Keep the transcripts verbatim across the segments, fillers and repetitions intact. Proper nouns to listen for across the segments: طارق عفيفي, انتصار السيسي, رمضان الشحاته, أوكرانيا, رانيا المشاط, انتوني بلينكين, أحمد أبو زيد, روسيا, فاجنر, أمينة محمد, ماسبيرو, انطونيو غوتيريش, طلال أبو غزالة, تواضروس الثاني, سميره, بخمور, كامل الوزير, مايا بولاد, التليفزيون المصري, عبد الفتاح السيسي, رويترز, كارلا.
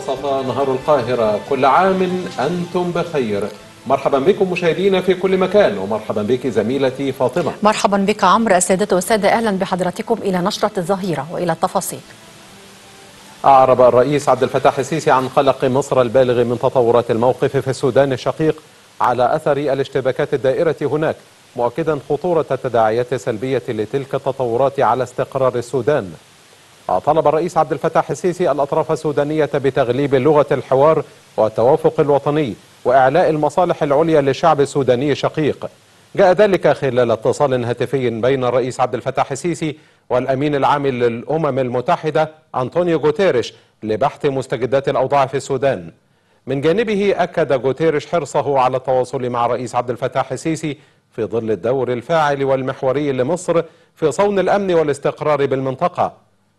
وصف نهار القاهرة كل عام أنتم بخير. مرحبا بكم مشاهدينا في كل مكان، ومرحبا بك زميلتي فاطمة. مرحبا بك عمرو. السادة والسادة أهلا بحضراتكم إلى نشرة الظهيرة وإلى التفاصيل. أعرب الرئيس عبد الفتاح السيسي عن قلق مصر البالغ من تطورات الموقف في السودان الشقيق على أثر الاشتباكات الدائرة هناك، مؤكدا خطورة التداعيات السلبية لتلك التطورات على استقرار السودان. طلب الرئيس عبد الفتاح السيسي الأطراف السودانية بتغليب لغة الحوار والتوافق الوطني وإعلاء المصالح العليا للشعب السوداني الشقيق. جاء ذلك خلال اتصال هاتفي بين الرئيس عبد الفتاح السيسي والأمين العام للأمم المتحدة انطونيو غوتيريش لبحث مستجدات الأوضاع في السودان. من جانبه أكد غوتيريش حرصه على التواصل مع الرئيس عبد الفتاح السيسي في ظل الدور الفاعل والمحوري لمصر في صون الأمن والاستقرار بالمنطقة.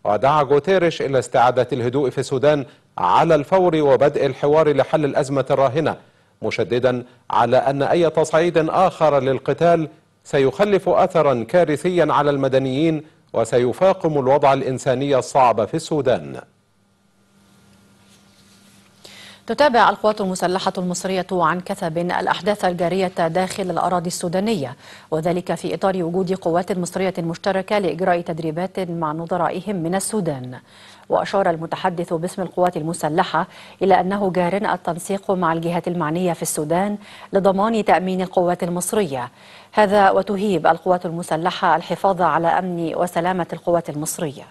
ودعا غوتيريش إلى استعادة الهدوء في السودان على الفور وبدء الحوار لحل الأزمة الراهنة، مشددا على أن أي تصعيد آخر للقتال سيخلف أثرا كارثيا على المدنيين وسيفاقم الوضع الإنساني الصعب في السودان. تتابع القوات المسلحة المصرية عن كثب الأحداث الجارية داخل الأراضي السودانية، وذلك في إطار وجود قوات مصرية مشتركة لإجراء تدريبات مع نظرائهم من السودان. وأشار المتحدث باسم القوات المسلحة إلى أنه جار التنسيق مع الجهات المعنية في السودان لضمان تأمين القوات المصرية. هذا وتهيب القوات المسلحة الحفاظ على أمن وسلامة القوات المصرية.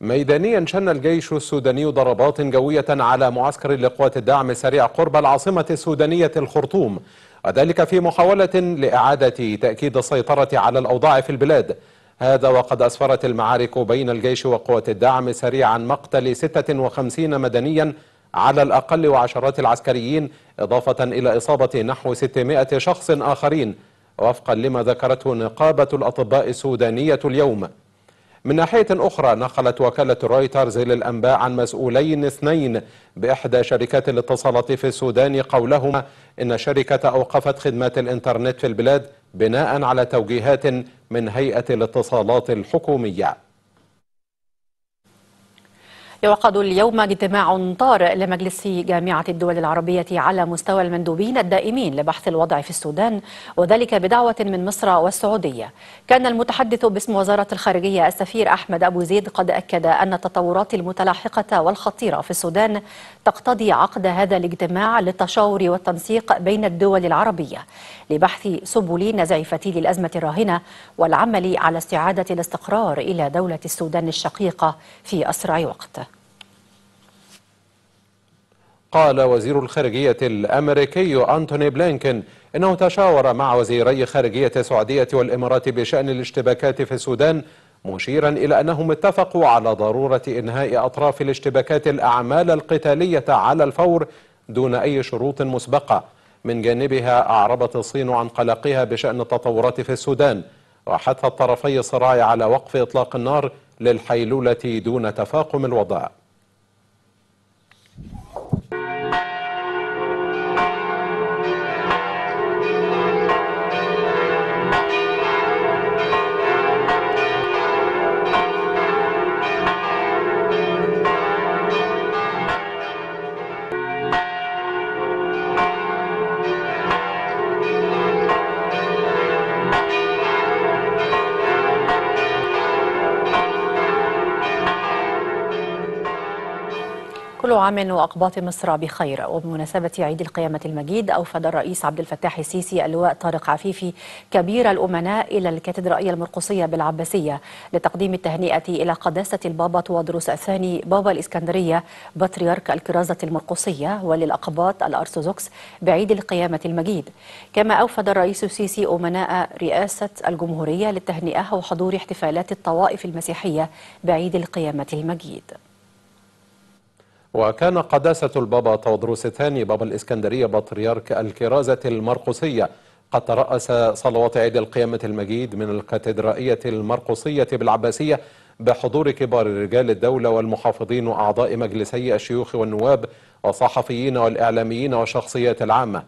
ميدانيا شن الجيش السوداني ضربات جوية على معسكر لقوات الدعم السريع قرب العاصمة السودانية الخرطوم، وذلك في محاولة لإعادة تأكيد السيطرة على الأوضاع في البلاد. هذا وقد أسفرت المعارك بين الجيش وقوات الدعم السريع عن مقتل ستة وخمسين مدنيا على الأقل وعشرات العسكريين، إضافة إلى إصابة نحو ستمائة شخص آخرين وفقا لما ذكرته نقابة الأطباء السودانية اليوم. من ناحية أخرى، نقلت وكالة رويترز للأنباء عن مسؤولين اثنين بإحدى شركات الاتصالات في السودان قولهما إن الشركة أوقفت خدمات الإنترنت في البلاد بناء على توجيهات من هيئة الاتصالات الحكومية. يعقد اليوم اجتماع طارئ لمجلس جامعة الدول العربية على مستوى المندوبين الدائمين لبحث الوضع في السودان، وذلك بدعوة من مصر والسعودية. كان المتحدث باسم وزارة الخارجية السفير أحمد أبو زيد قد أكد أن التطورات المتلاحقة والخطيرة في السودان تقتضي عقد هذا الاجتماع للتشاور والتنسيق بين الدول العربية لبحث سبل نزع فتيل الأزمة الراهنة والعمل على استعادة الاستقرار إلى دولة السودان الشقيقة في أسرع وقت. قال وزير الخارجية الأمريكي انتوني بلينكين إنه تشاور مع وزيري خارجية السعودية والإمارات بشأن الاشتباكات في السودان، مشيرا إلى أنهم اتفقوا على ضرورة إنهاء أطراف الاشتباكات الأعمال القتالية على الفور دون أي شروط مسبقة. من جانبها، أعربت الصين عن قلقها بشأن التطورات في السودان، وحث الطرفي الصراع على وقف إطلاق النار للحيلولة دون تفاقم الوضع. كل عام وأقباط مصر بخير. وبمناسبة عيد القيامة المجيد، أوفد الرئيس عبد الفتاح السيسي اللواء طارق عفيفي كبير الأمناء إلى الكاتدرائية المرقصية بالعباسية لتقديم التهنئة إلى قداسة البابا تواضروس الثاني بابا الإسكندرية بطريرك الكرازة المرقصية وللأقباط الأرثوذكس بعيد القيامة المجيد. كما أوفد الرئيس السيسي أمناء رئاسة الجمهورية للتهنئة وحضور احتفالات الطوائف المسيحية بعيد القيامة المجيد. وكان قداسة البابا تواضروس الثاني بابا الإسكندرية بطريرك الكرازة المرقصية قد ترأس صلوات عيد القيامة المجيد من الكاتدرائية المرقصية بالعباسية بحضور كبار رجال الدولة والمحافظين وأعضاء مجلسي الشيوخ والنواب والصحفيين والإعلاميين والشخصيات العامة.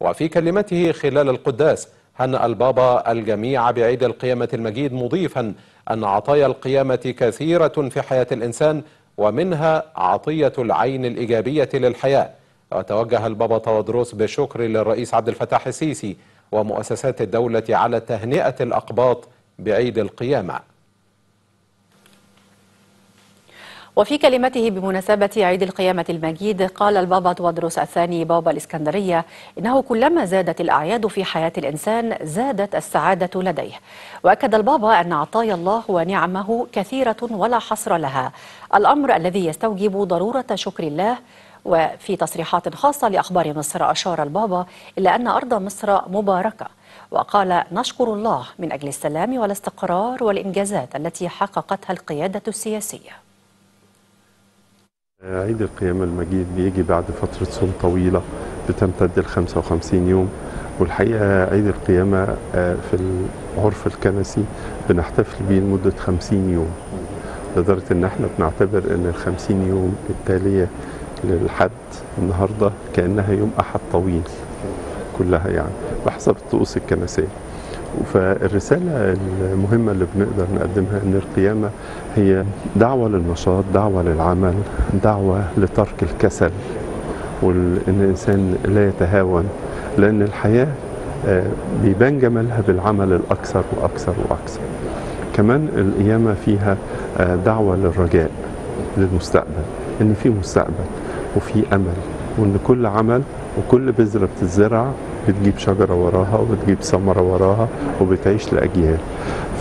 وفي كلمته خلال القداس، هنأ البابا الجميع بعيد القيامة المجيد مضيفا أن عطايا القيامة كثيرة في حياة الإنسان، ومنها عطية العين الإيجابية للحياة. وتوجه البابا تواضروس بشكر للرئيس عبد الفتاح السيسي ومؤسسات الدولة على تهنئة الأقباط بعيد القيامة. وفي كلمته بمناسبة عيد القيامة المجيد قال البابا تواضروس الثاني بابا الإسكندرية إنه كلما زادت الأعياد في حياة الإنسان زادت السعادة لديه. وأكد البابا أن عطايا الله ونعمه كثيرة ولا حصر لها، الأمر الذي يستوجب ضرورة شكر الله. وفي تصريحات خاصة لأخبار مصر أشار البابا إلى أن أرض مصر مباركة، وقال نشكر الله من أجل السلام والاستقرار والإنجازات التي حققتها القيادة السياسية. عيد القيامة المجيد بيجي بعد فترة صوم طويلة بتمتد ل خمسة وخمسين يوم، والحقيقة عيد القيامة في العرف الكنسي بنحتفل بيه لمدة خمسين يوم، لدرجة إن احنا بنعتبر إن ال خمسين يوم التالية للحد النهارده كأنها يوم أحد طويل كلها، يعني بحسب الطقوس الكنسية. فالرسالة المهمة اللي بنقدر نقدمها إن القيامة هي دعوة للنشاط، دعوة للعمل، دعوة لترك الكسل، وإن الإنسان لا يتهاون، لأن الحياة بيبان جمالها بالعمل الأكثر وأكثر وأكثر. كمان القيامة فيها دعوة للرجاء للمستقبل، إن في مستقبل وفي أمل، وإن كل عمل وكل بذرة بتتزرع بتجيب شجرة وراها وبتجيب ثمرة وراها وبتعيش لأجيال.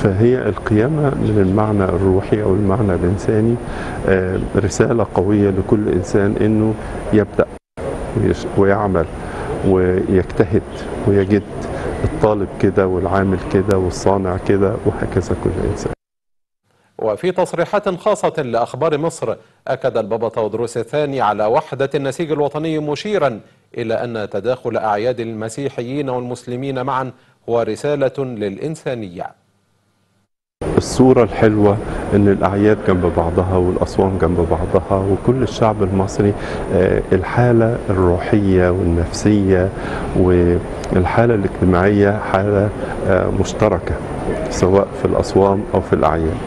فهي القيامة من المعنى الروحي أو المعنى الإنساني رسالة قوية لكل إنسان إنه يبدأ ويعمل ويجتهد ويجد، الطالب كده والعامل كده والصانع كده وهكذا كل إنسان. وفي تصريحات خاصة لأخبار مصر أكد البابا تواضروس الثاني على وحدة النسيج الوطني مشيرا إلى أن تداخل أعياد المسيحيين والمسلمين معا هو رسالة للإنسانية. الصورة الحلوة أن الأعياد جنب بعضها والأصوام جنب بعضها، وكل الشعب المصري الحالة الروحية والنفسية والحالة الاجتماعية حالة مشتركة سواء في الأصوام أو في الأعياد.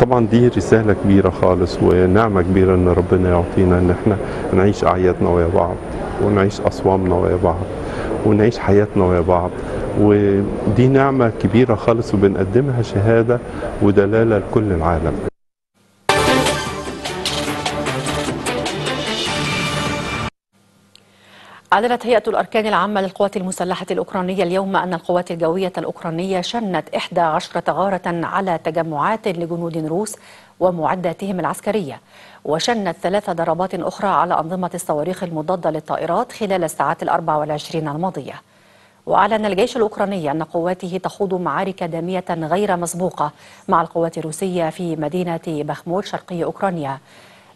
طبعا دي رسالة كبيرة خالص ونعمة كبيرة ان ربنا يعطينا ان احنا نعيش اعيادنا ويا بعض، ونعيش اصوامنا ويا بعض، ونعيش حياتنا ويا بعض، ودي نعمة كبيرة خالص وبنقدمها شهادة ودلالة لكل العالم. أعلنت هيئة الأركان العامة للقوات المسلحة الأوكرانية اليوم أن القوات الجوية الأوكرانية شنت إحدى عشرة غارة على تجمعات لجنود روس ومعداتهم العسكرية، وشنت ثلاث ضربات أخرى على أنظمة الصواريخ المضادة للطائرات خلال الساعات الأربع والعشرين الماضية. وأعلن الجيش الأوكراني أن قواته تخوض معارك دامية غير مسبوقة مع القوات الروسية في مدينة بخمور شرقي أوكرانيا،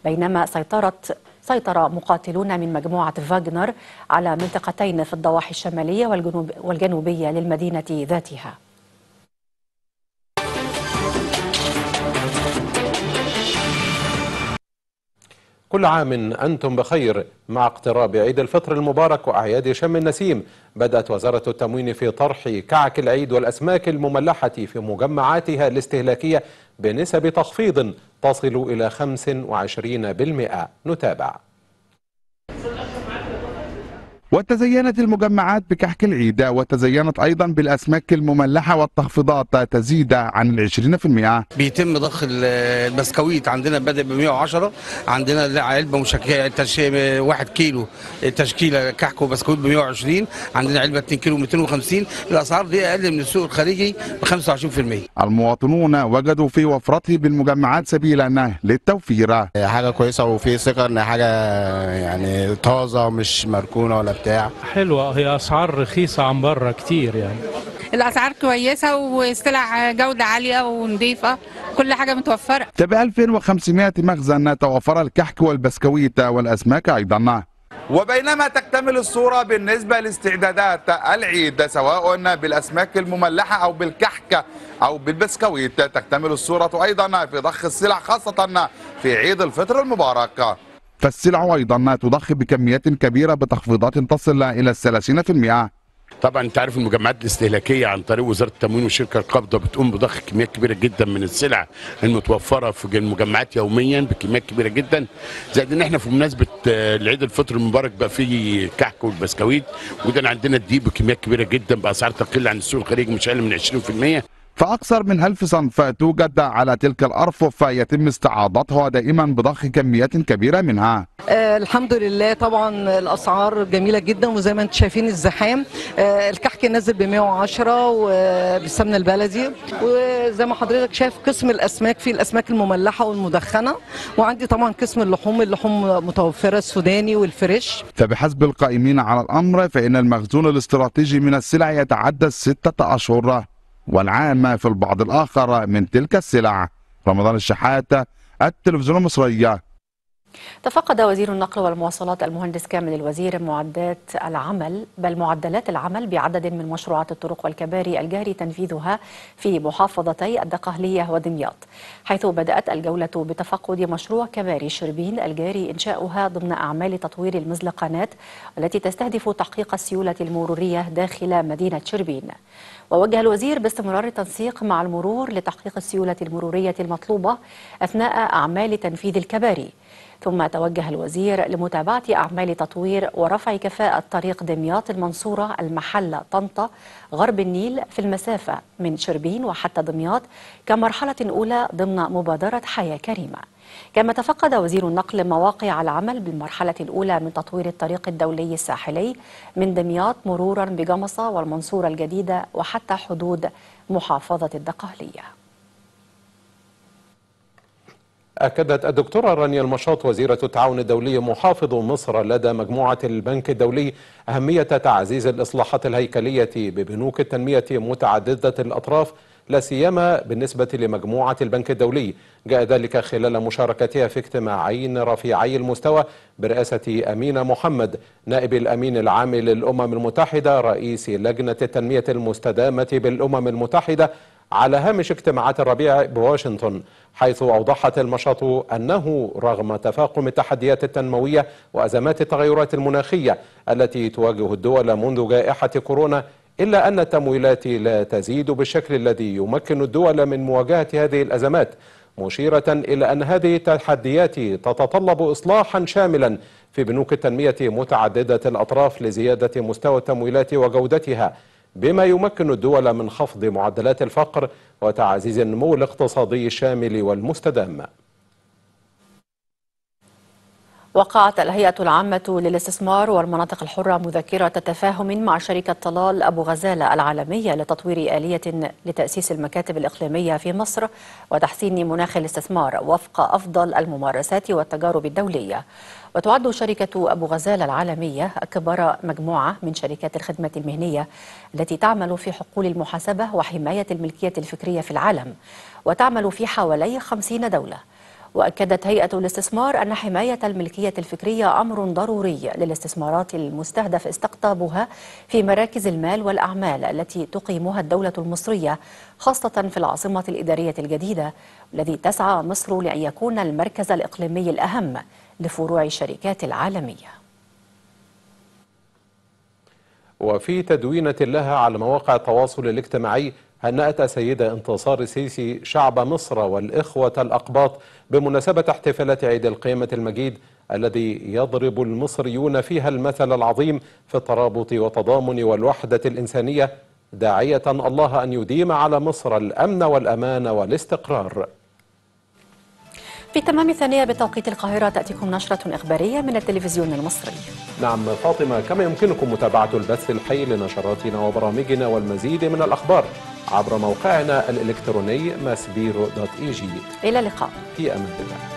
بينما سيطرت سيطر مقاتلون من مجموعة فاجنر على منطقتين في الضواحي الشمالية والجنوب والجنوبية للمدينة ذاتها. كل عام أنتم بخير. مع اقتراب عيد الفطر المبارك وأعياد شم النسيم بدأت وزارة التموين في طرح كعك العيد والأسماك المملحة في مجمعاتها الاستهلاكية بنسب تخفيض تصل إلى خمسة وعشرين بالمئة. نتابع. وتزينت المجمعات بكحك العيد وتزينت أيضا بالأسماك المملحة والتخفيضات تزيد عن عشرين بالمئة. بيتم ضخ البسكويت عندنا بدأ ب مئة وعشرة، عندنا علبة مشكلة واحد كيلو تشكيلة كحك وبسكويت ب مئة وعشرين، عندنا علبة اتنين كيلو مئتين وخمسين. الأسعار دي أقل من السوق الخارجي ب خمسة وعشرين بالمئة. المواطنون وجدوا في وفرته بالمجمعات سبيلا للتوفير. حاجة كويسة وفي ثقة إن حاجة يعني طازة مش مركونة ولا حلوة، هي أسعار رخيصة عن بره كتير، يعني الأسعار كويسة وسلع جودة عالية ونظيفة، كل حاجة متوفرة. تبقى ألفين وخمسمئة مخزن توفر الكحك والبسكويت والأسماك أيضا. وبينما تكتمل الصورة بالنسبة لاستعدادات العيد سواء بالأسماك المملحة أو بالكحك أو بالبسكويت، تكتمل الصورة أيضا في ضخ السلع خاصة في عيد الفطر المبارك. فالسلع أيضا تضخ بكميات كبيرة بتخفيضات تصل إلى ثلاثين بالمئة. طبعا انت عارف المجمعات الاستهلاكيه عن طريق وزاره التموين والشركه القابضه بتقوم بضخ كميات كبيره جدا من السلع المتوفره في المجمعات يوميا بكميات كبيره جدا، زائد ان احنا في مناسبه العيد الفطر المبارك بقى فيه كحك والبسكويت، وده عندنا الدقيق بكميات كبيره جدا باسعار تقل عن السوق الخارجي مش اقل من عشرين في المية. فأكثر من ألف صنف توجد على تلك الأرفف يتم استعاضتها دائما بضخ كميات كبيرة منها. آه الحمد لله طبعا الأسعار جميلة جدا، وزي ما انتم شايفين الزحام. آه الكحك نزل ب مية وعشرة وبالسمنة البلدي، وزي ما حضرتك شايف قسم الأسماك في الأسماك المملحة والمدخنة، وعندي طبعا قسم اللحوم اللحوم متوفرة السوداني والفريش. فبحسب القائمين على الأمر فإن المخزون الاستراتيجي من السلع يتعدى الستة أشهر والعام في البعض الآخر من تلك السلع. رمضان الشحاته، التلفزيون المصري. تفقد وزير النقل والمواصلات المهندس كامل الوزير معدات العمل بل معدلات العمل بعدد من مشروعات الطرق والكباري الجاري تنفيذها في محافظتي الدقهلية ودمياط، حيث بدأت الجولة بتفقد مشروع كباري شربين الجاري إنشاؤها ضمن أعمال تطوير المزلقانات التي تستهدف تحقيق السيولة المرورية داخل مدينة شربين. ووجه الوزير باستمرار التنسيق مع المرور لتحقيق السيولة المرورية المطلوبة أثناء أعمال تنفيذ الكباري. ثم توجه الوزير لمتابعة أعمال تطوير ورفع كفاءة طريق دمياط المنصورة المحلة طنطا غرب النيل في المسافة من شربين وحتى دمياط كمرحلة أولى ضمن مبادرة حياة كريمة. كما تفقد وزير النقل مواقع العمل بالمرحلة الأولى من تطوير الطريق الدولي الساحلي من دمياط مرورا بجمصة والمنصورة الجديدة وحتى حدود محافظة الدقهلية. أكدت الدكتورة رانيا المشاط وزيرة التعاون الدولي محافظ مصر لدى مجموعة البنك الدولي أهمية تعزيز الإصلاحات الهيكلية ببنوك التنمية متعددة الأطراف، لا سيما بالنسبة لمجموعة البنك الدولي. جاء ذلك خلال مشاركتها في اجتماعين رفيعي المستوى برئاسة أمينة محمد نائب الأمين العام للأمم المتحدة رئيس لجنة التنمية المستدامة بالأمم المتحدة على هامش اجتماعات الربيع بواشنطن، حيث أوضحت المشاط أنه رغم تفاقم التحديات التنموية وأزمات التغيرات المناخية التي تواجه الدول منذ جائحة كورونا، إلا أن التمويلات لا تزيد بالشكل الذي يمكن الدول من مواجهة هذه الأزمات، مشيرة إلى أن هذه التحديات تتطلب إصلاحا شاملا في بنوك التنمية متعددة الأطراف لزيادة مستوى التمويلات وجودتها، بما يمكن الدول من خفض معدلات الفقر وتعزيز النمو الاقتصادي الشامل والمستدام. وقعت الهيئة العامة للاستثمار والمناطق الحرة مذكرة تفاهم مع شركة طلال أبو غزالة العالمية لتطوير آلية لتأسيس المكاتب الإقليمية في مصر وتحسين مناخ الاستثمار وفق أفضل الممارسات والتجارب الدولية. وتعد شركة أبو غزالة العالمية أكبر مجموعة من شركات الخدمة المهنية التي تعمل في حقول المحاسبة وحماية الملكية الفكرية في العالم، وتعمل في حوالي خمسين دولة. وأكدت هيئة الاستثمار أن حماية الملكية الفكرية أمر ضروري للاستثمارات المستهدف استقطابها في مراكز المال والأعمال التي تقيمها الدولة المصرية، خاصة في العاصمة الإدارية الجديدة الذي تسعى مصر لأن يكون المركز الإقليمي الأهم لفروع الشركات العالمية. وفي تدوينة لها على مواقع التواصل الاجتماعي، هنأت السيدة انتصار السيسي شعب مصر والإخوة الأقباط بمناسبة احتفالات عيد القيامة المجيد الذي يضرب المصريون فيها المثل العظيم في الترابط والتضامن والوحدة الإنسانية، داعية الله أن يديم على مصر الأمن والأمان والاستقرار. في تمام الثانية بتوقيت القاهرة تأتيكم نشرة إخبارية من التلفزيون المصري. نعم فاطمة، كما يمكنكم متابعة البث الحي لنشراتنا وبرامجنا والمزيد من الأخبار عبر موقعنا الإلكتروني ماسبيرو دوت اي جي. إلى اللقاء في أمان الله.